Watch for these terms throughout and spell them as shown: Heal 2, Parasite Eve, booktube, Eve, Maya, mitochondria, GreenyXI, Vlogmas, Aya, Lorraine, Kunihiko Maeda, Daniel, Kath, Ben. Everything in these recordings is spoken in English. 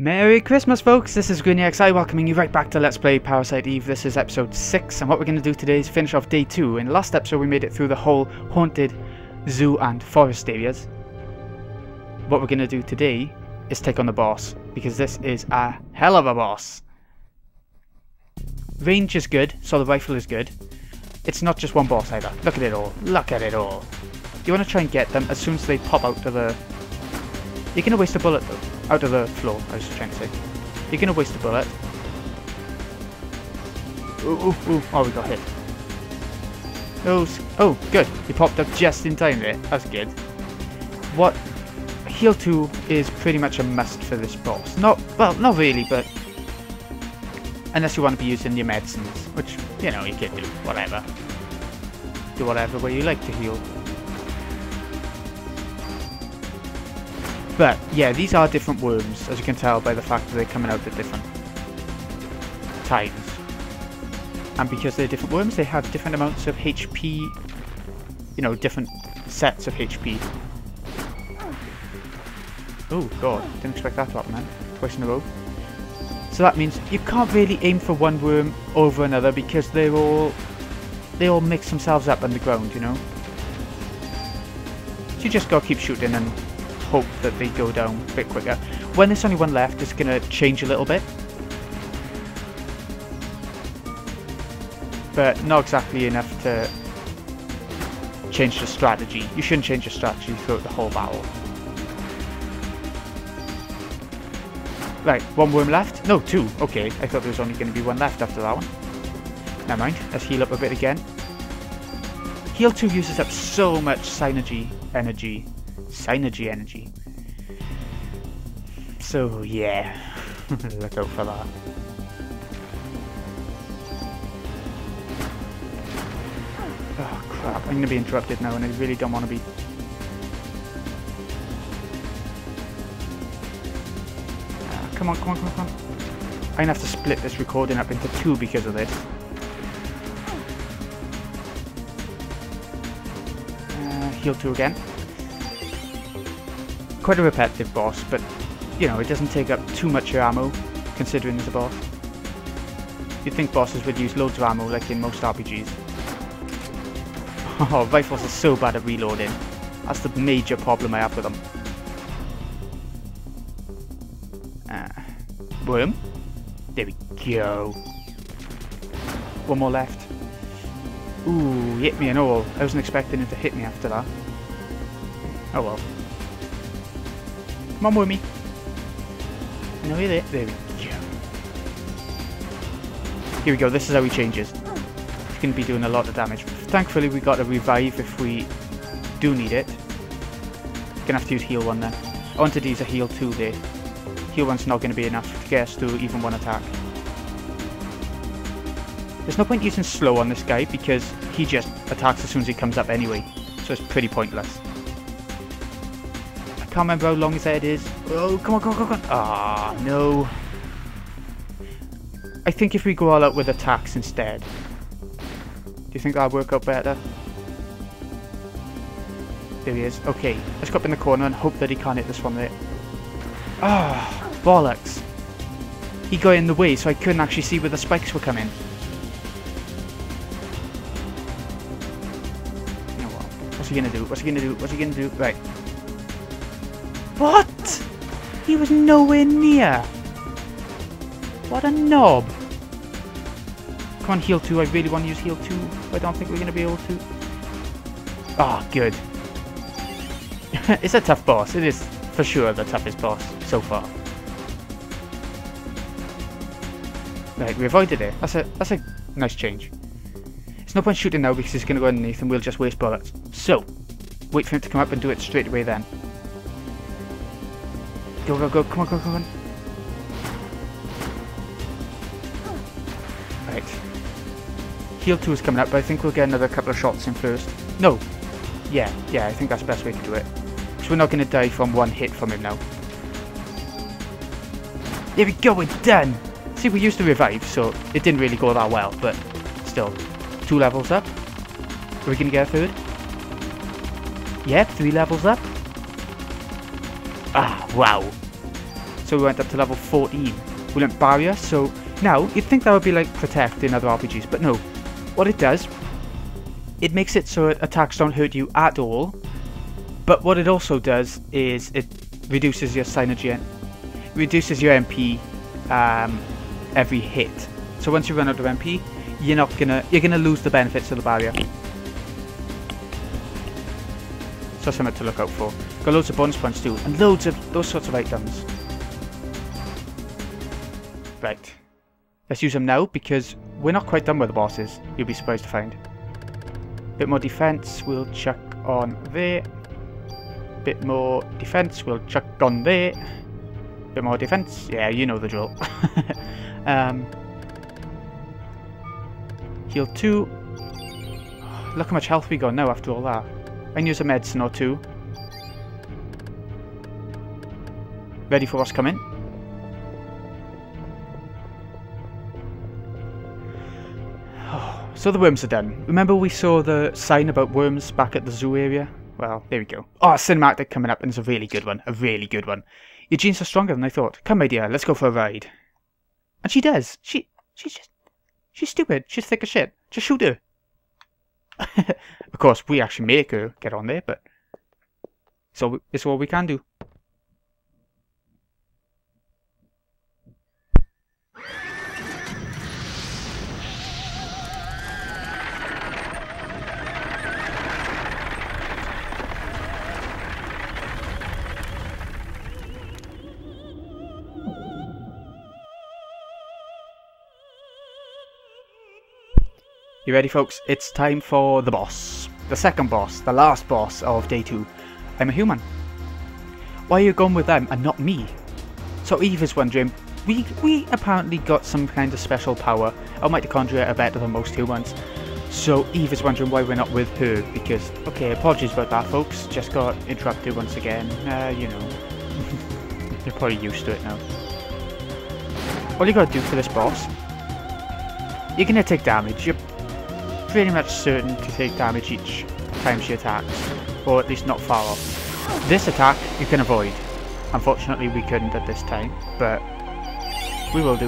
Merry Christmas, folks! This is GreenyXI welcoming you right back to Let's Play Parasite Eve. This is episode 6, and what we're going to do today is finish off day 2. In the last episode we made it through the whole haunted zoo and forest areas. What we're going to do today is take on the boss, because this is a hell of a boss. Range is good, so the rifle is good. It's not just one boss either. Look at it all. Look at it all. You want to try and get them as soon as they pop out of the... You're going to waste a bullet though. Out of the floor, I was trying to say. You're going to waste a bullet. Ooh, ooh, ooh. Oh, we got hit. Oh, good. He popped up just in time there. That's good. What? Heal 2 is pretty much a must for this boss. Not really, but... Unless you want to be using your medicines. Which, you know, you can do. Whatever. Do whatever way you like to heal. But, yeah, these are different worms, as you can tell by the fact that they're coming out at different times. And because they're different worms, they have different amounts of HP, you know, different sets of HP. Oh, God, didn't expect that to happen, man. Twice in a row. So that means you can't really aim for one worm over another because they all mix themselves up underground, you know? So you just gotta keep shooting and hope that they go down a bit quicker. When there's only one left, it's gonna change a little bit, but not exactly enough to change the strategy. You shouldn't change your strategy throughout the whole battle. Right, one worm left? No, two. Okay, I thought there was only gonna be one left after that one. Never mind. Let's heal up a bit again. Heal 2 uses up so much synergy energy. So yeah, look out for that. Oh crap, I'm gonna be interrupted now and I really don't want to be. Ah, come on, come on, come on, come on. I'm gonna have to split this recording up into 2 because of this. Heal 2 again. Quite a repetitive boss, but you know, it doesn't take up too much of your ammo considering it's a boss. You'd think bosses would use loads of ammo like in most RPGs. Oh, rifles are so bad at reloading. That's the major problem I have with them. Worm? There we go. One more left. Ooh, hit me and all. I wasn't expecting him to hit me after that. Oh well. Come on, wormy. I know you're there. There we go. Here we go. This is how he changes. He's going to be doing a lot of damage. Thankfully, we got a revive if we do need it. Going to have to use heal 1 then. I wanted to use a heal 2 there. Heal 1's not going to be enough to get us through even one attack. There's no point using slow on this guy because he just attacks as soon as he comes up anyway. So it's pretty pointless. Can't remember how long his head is. Oh, come on, come on, come on. Ah, no. I think if we go all out with attacks instead. Do you think that'll work out better? There he is. Okay, let's go up in the corner and hope that he can't hit this one there. Ah, bollocks. He got in the way so I couldn't actually see where the spikes were coming. You know what? What's he gonna do? What's he gonna do? What's he gonna do? Right. What? He was nowhere near. What a knob. Come on, heal 2. I really want to use heal 2. I don't think we're going to be able to. Ah, oh, good. It's a tough boss. It is for sure the toughest boss so far. Right, we avoided it. That's a nice change. It's no point shooting now because he's going to go underneath and we'll just waste bullets. So, wait for him to come up and do it straight away then. Go, go, go, come on, come on, come on. Right. Heal 2 is coming up, but I think we'll get another couple of shots in first. No. Yeah, I think that's the best way to do it. Because we're not going to die from one hit from him now. There we go, we're done! See, we used to revive, so it didn't really go that well, but still. 2 levels up. Are we going to get a 3rd? Yep, 3 levels up. Ah, wow. so we went up to level 14. We learnt barrier, so now you'd think that would be like protect in other RPGs, but no. What it does, it makes it so attacks don't hurt you at all, but what it also does is it reduces your synergy, reduces your MP every hit. So once you run out of MP, you're gonna lose the benefits of the barrier. So something to look out for. Got loads of bonus points too, and loads of those sorts of items. Right. Let's use them now because we're not quite done with the bosses, you'll be surprised to find. Bit more defense, we'll chuck on there. Bit more defense, we'll chuck on there. Bit more defense, yeah, you know the drill. Heal 2. Look how much health we got now after all that. I can use a medicine or two. Ready for what's coming. Oh, so the worms are done. Remember we saw the sign about worms back at the zoo area? Well, there we go. Oh, a cinematic coming up, and it's a really good one. A really good one. Your genes are stronger than I thought. Come, my dear, let's go for a ride. And she does. She's stupid. She's thick as shit. Just shoot her. Of course, we actually make her get on there, but... so it's all we can do. You ready, folks? It's time for the boss. The second boss. The last boss of day 2. I'm a human. Why are you going with them and not me? So Eve is wondering, we apparently got some kind of special power. I might conjure a better than most humans. So Eve is wondering why we're not with her, because, okay, apologies about that, folks. Just got interrupted once again. You know. You're probably used to it now. All you gotta do for this boss, you're gonna take damage. You're pretty much certain to take damage each time she attacks, or at least not far off. This attack you can avoid. Unfortunately we couldn't at this time, but we will do.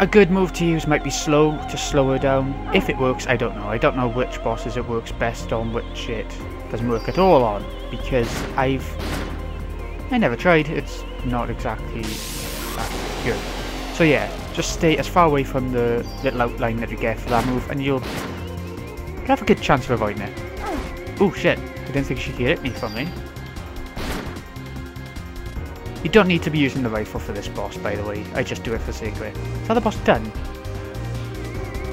A good move to use might be slow, to slow her down. If it works, I don't know. I don't know which bosses it works best on, which it doesn't work at all on, because I never tried. It's not exactly that good. So yeah, just stay as far away from the little outline that you get for that move and you'll have a good chance of avoiding it. Oh shit, I didn't think she could hit me from me. You don't need to be using the rifle for this boss, by the way. I just do it for sake of it. Is that the boss done?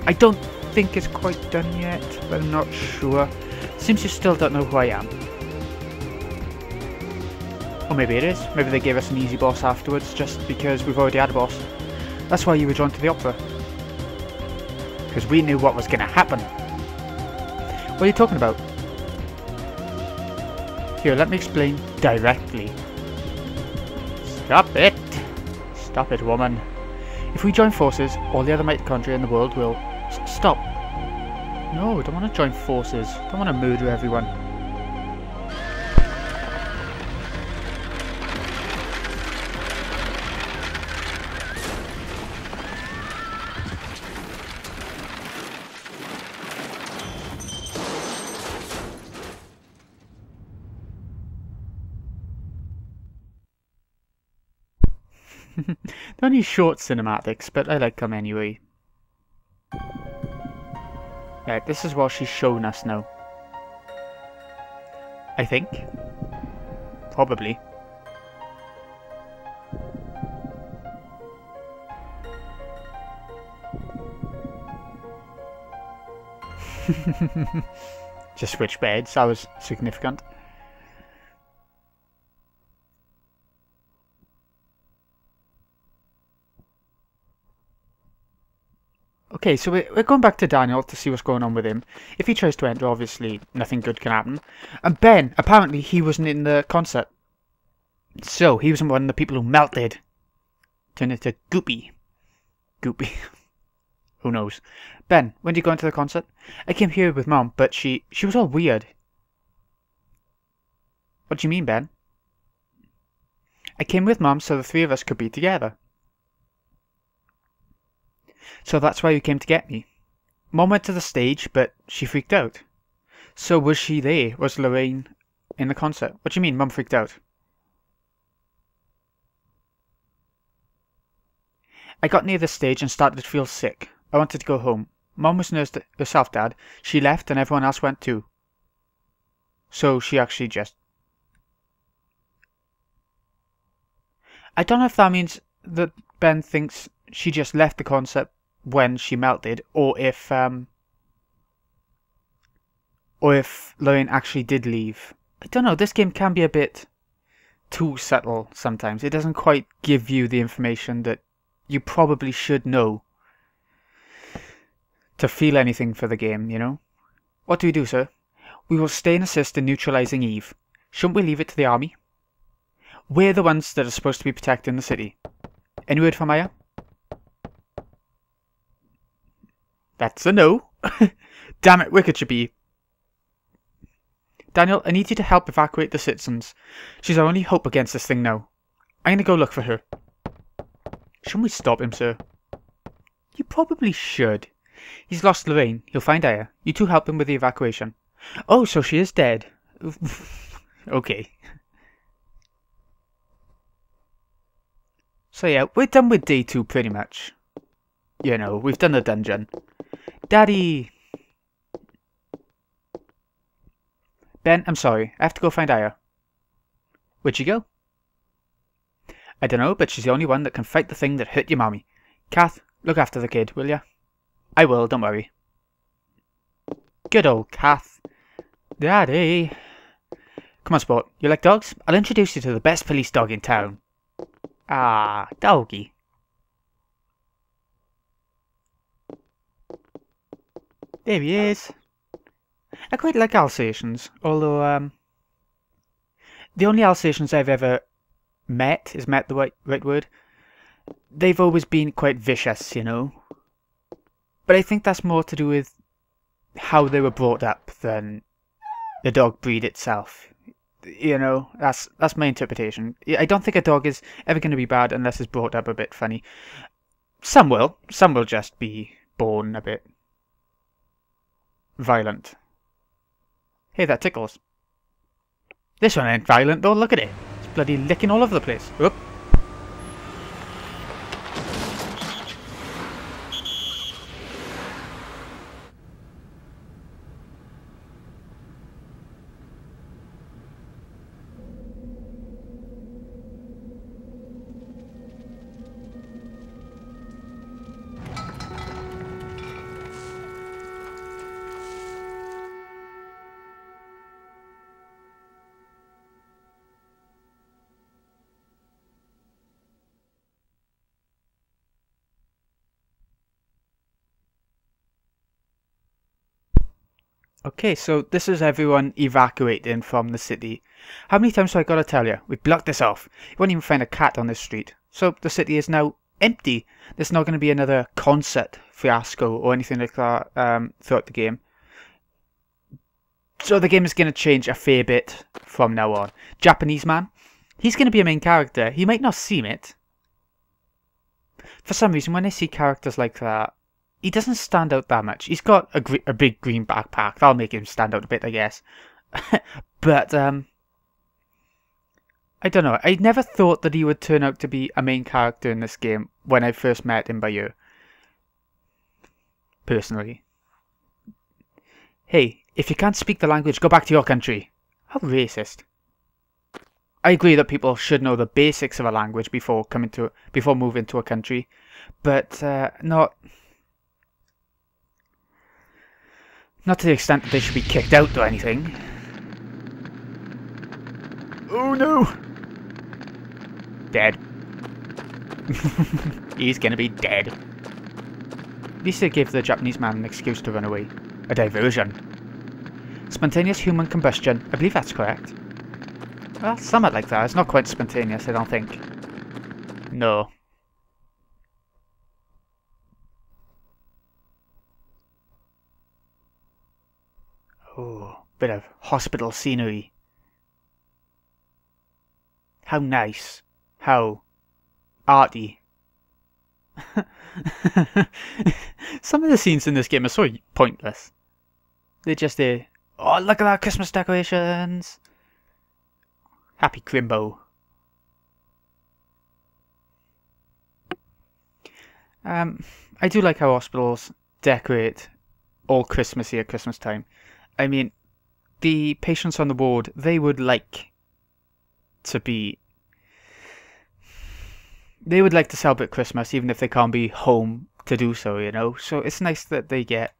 I don't think it's quite done yet, but I'm not sure. Seems you still don't know who I am. Or maybe it is. Maybe they gave us an easy boss afterwards just because we've already had a boss. That's why you were drawn to the opera. Because we knew what was going to happen. What are you talking about? Here, let me explain directly. Stop it! Stop it, woman. If we join forces, all the other mitochondria in the world will... Stop. No, I don't want to join forces. I don't want to murder everyone. They're only short cinematics, but I like them anyway. Right, this is what she's shown us now. I think. Probably. Just switch beds, that was significant. Okay, so we're going back to Daniel to see what's going on with him. If he tries to enter, obviously nothing good can happen. And Ben, apparently he wasn't in the concert. So, he wasn't one of the people who melted. Turned into Goopy. Goopy. Who knows. Ben, when did you go into the concert? I came here with Mom, but she was all weird. What do you mean, Ben? I came with Mom so the three of us could be together. So that's why you came to get me. Mom went to the stage, but she freaked out. So was she there? Was Lorraine in the concert? What do you mean, Mom freaked out? I got near the stage and started to feel sick. I wanted to go home. Mom was nursed herself, Dad. She left and everyone else went too. So she actually just... I don't know if that means that Ben thinks she just left the concert when she melted, or if Lorraine actually did leave. I don't know, this game can be a bit too subtle sometimes. It doesn't quite give you the information that you probably should know to feel anything for the game, you know? What do we do, sir? We will stay and assist in neutralizing Eve. Shouldn't we leave it to the army? We're the ones that are supposed to be protecting the city. Any word from Aya? That's a no. Damn it, wicked should be. Daniel, I need you to help evacuate the citizens. She's our only hope against this thing now. I'm gonna go look for her. Shouldn't we stop him, sir? You probably should. He's lost Lorraine. He'll find Aya. You two help him with the evacuation. Oh, so she is dead. Okay. So yeah, we're done with day 2 pretty much. You know, we've done the dungeon. Daddy! Ben, I'm sorry. I have to go find Aya. Where'd she go? I don't know, but she's the only one that can fight the thing that hurt your mommy. Kath, look after the kid, will ya? I will, don't worry. Good old Kath. Daddy. Come on, sport. You like dogs? I'll introduce you to the best police dog in town. Ah, doggy. There he is. I quite like Alsatians, although, the only Alsatians I've ever met, is met the right word? They've always been quite vicious, you know. But I think that's more to do with how they were brought up than the dog breed itself. You know, that's my interpretation. I don't think a dog is ever going to be bad unless it's brought up a bit funny. Some will just be born a bit violent. Hey, that tickles. This one ain't violent though, look at it. It's bloody licking all over the place. Oop. Okay, so this is everyone evacuating from the city. How many times have I got to tell you? We blocked this off. You won't even find a cat on this street. So the city is now empty. There's not going to be another concert fiasco or anything like that throughout the game. So the game is going to change a fair bit from now on. Japanese man, he's going to be a main character. He might not seem it. For some reason, when I see characters like that, he doesn't stand out that much. He's got a big green backpack. That'll make him stand out a bit, I guess. But, I don't know. I never thought that he would turn out to be a main character in this game when I first met him by you. Personally. Hey, if you can't speak the language, go back to your country. How racist. I agree that people should know the basics of a language before moving to a country. But, not to the extent that they should be kicked out or anything. Oh no! Dead. He's gonna be dead. At least they gave the Japanese man an excuse to run away. A diversion. Spontaneous human combustion. I believe that's correct. Well, somewhat like that. It's not quite spontaneous, I don't think. No. Oh, bit of hospital scenery. How nice. how arty. Some of the scenes in this game are so pointless. They're just a, oh, look at our Christmas decorations! Happy Crimbo. I do like how hospitals decorate all Christmassy at Christmas time. I mean, the patients on the ward, they would like to be... they would like to celebrate Christmas, even if they can't be home to do so, you know? So it's nice that they get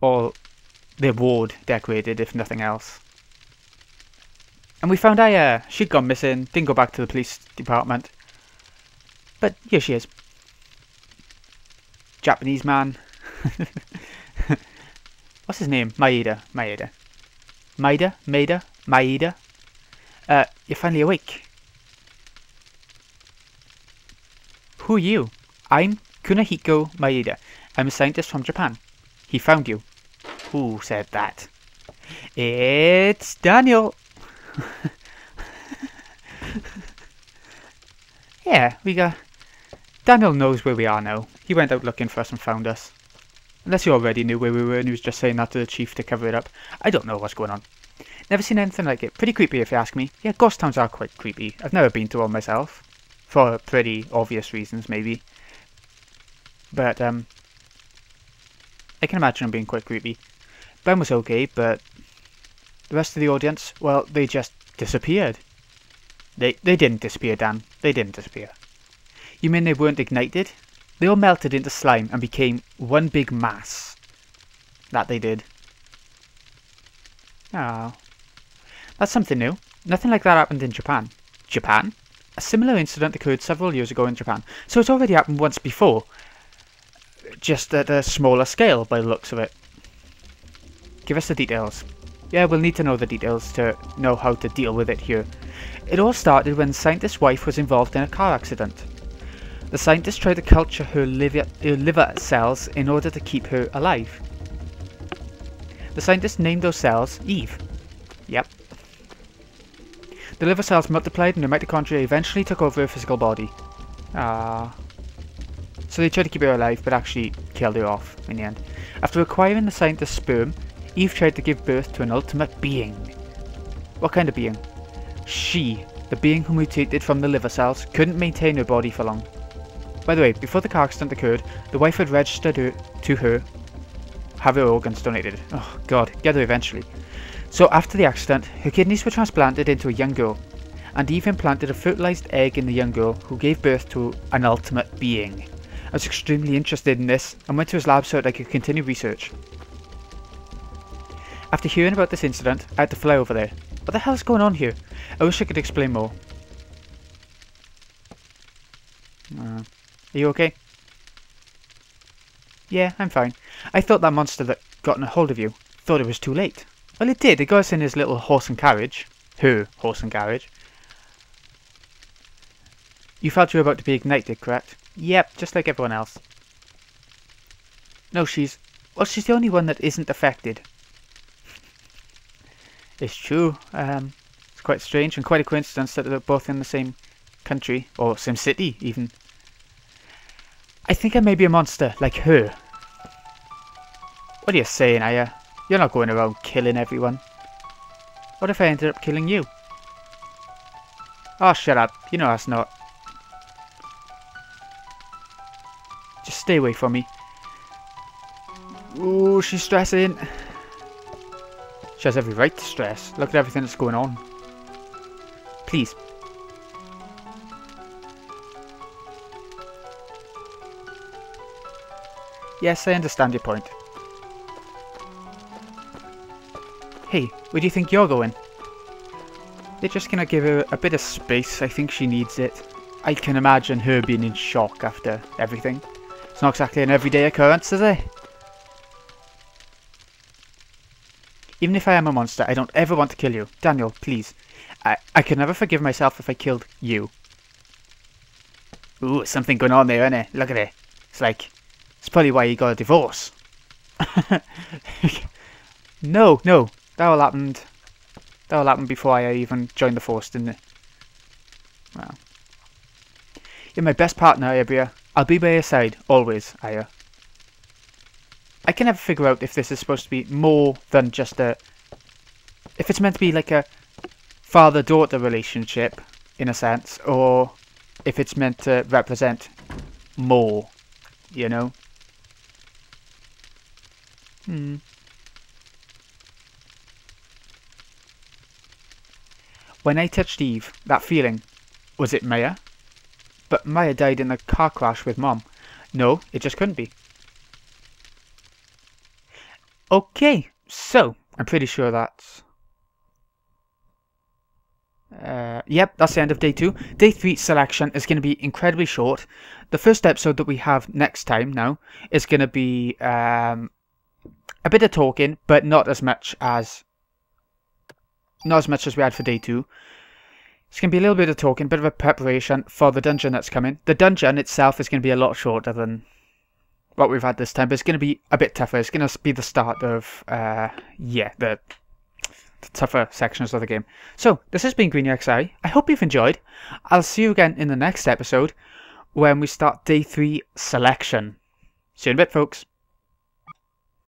all their ward decorated, if nothing else. And we found Aya. She'd gone missing, didn't go back to the police department. But here she is. Japanese man. What's his name? Maeda. You're finally awake. Who are you? I'm Kunihiko Maeda. I'm a scientist from Japan. He found you. Who said that? It's Daniel. Yeah, we got... Daniel knows where we are now. He went out looking for us and found us. Unless he already knew where we were and he was just saying that to the chief to cover it up. I don't know what's going on. Never seen anything like it. Pretty creepy if you ask me. Yeah, ghost towns are quite creepy. I've never been to one myself. For pretty obvious reasons, maybe. But, I can imagine them being quite creepy. Ben was okay, but... the rest of the audience, well, they just disappeared. They didn't disappear, Dan. They didn't disappear. You mean they weren't ignited? They all melted into slime and became one big mass. That they did. Oh. That's something new. Nothing like that happened in Japan. Japan? A similar incident occurred several years ago in Japan. So it's already happened once before. Just at a smaller scale, by the looks of it. Give us the details. Yeah, we'll need to know the details to know how to deal with it here. It all started when the scientist's wife was involved in a car accident. The scientist tried to culture her liver cells in order to keep her alive. The scientist named those cells Eve. Yep. The liver cells multiplied and the mitochondria eventually took over her physical body. Ah. So they tried to keep her alive but actually killed her off in the end. After acquiring the scientist's sperm, Eve tried to give birth to an ultimate being. What kind of being? She, the being who mutated from the liver cells, couldn't maintain her body for long. By the way, before the car accident occurred, the wife had registered her have her organs donated. Oh god, get her eventually. So after the accident, her kidneys were transplanted into a young girl, and Eve implanted a fertilized egg in the young girl who gave birth to an ultimate being. I was extremely interested in this and went to his lab so that I could continue research. After hearing about this incident, I had to fly over there. What the hell's going on here? I wish I could explain more. Are you okay? Yeah, I'm fine. I thought that monster that gotten a hold of you. Thought it was too late. Well, it did. It got us in his little horse and carriage. Her horse and carriage. You felt you were about to be ignited, correct? Yep, just like everyone else. No, she's... well, she's the only one that isn't affected. It's true. It's quite strange and quite a coincidence that they're both in the same country, or same city, even. I think I may be a monster, like her. What are you saying, Aya? You're not going around killing everyone. What if I ended up killing you? Oh, shut up. You know that's not. Just stay away from me. Ooh, she's stressing. She has every right to stress. Look at everything that's going on. Please. Yes, I understand your point. Hey, where do you think you're going? They're just gonna give her a bit of space. I think she needs it. I can imagine her being in shock after everything. It's not exactly an everyday occurrence, is it? Even if I am a monster, I don't ever want to kill you. Daniel, please. I could never forgive myself if I killed you. Ooh, something going on there, isn't it? Look at it. It's like... it's probably why you got a divorce. No, no. That all happened before I even joined the force, didn't it? Oh. You're my best partner, Abia. I'll be by your side, always, Aya. I can never figure out if this is supposed to be more than just a... If it's meant to be like a father-daughter relationship, in a sense, or if it's meant to represent more, you know? Hmm. When I touched Eve, that feeling, was it Maya? But Maya died in a car crash with Mom. No, it just couldn't be. Okay, so, I'm pretty sure that's... yep, that's the end of day 2. Day 3 selection is going to be incredibly short. The first episode that we have next time now is going to be a bit of talking, but not as much as we had for day 2. It's going to be a little bit of talking, a bit of a preparation for the dungeon that's coming. The dungeon itself is going to be a lot shorter than what we've had this time, but it's going to be a bit tougher. It's going to be the start of, the tougher sections of the game. So, this has been GreenyXI. I hope you've enjoyed. I'll see you again in the next episode when we start Day 3 Selection. See you in a bit, folks.